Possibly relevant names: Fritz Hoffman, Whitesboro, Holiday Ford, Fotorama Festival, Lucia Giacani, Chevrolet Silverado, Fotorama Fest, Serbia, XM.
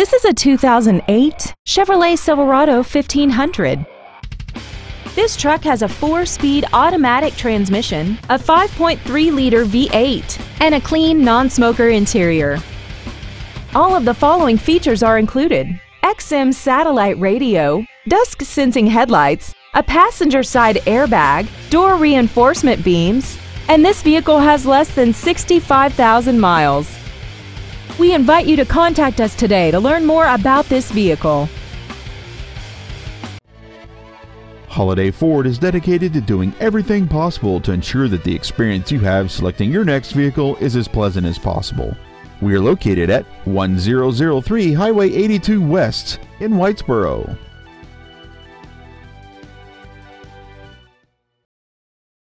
This is a 2008 Chevrolet Silverado 1500. This truck has a 4-speed automatic transmission, a 5.3-liter V8, and a clean, non-smoker interior. All of the following features are included: XM satellite radio, dusk-sensing headlights, a passenger side airbag, door reinforcement beams, and this vehicle has less than 65,000 miles. We invite you to contact us today to learn more about this vehicle. Holiday Ford is dedicated to doing everything possible to ensure that the experience you have selecting your next vehicle is as pleasant as possible. We are located at 1003 Highway 82 West in Whitesboro.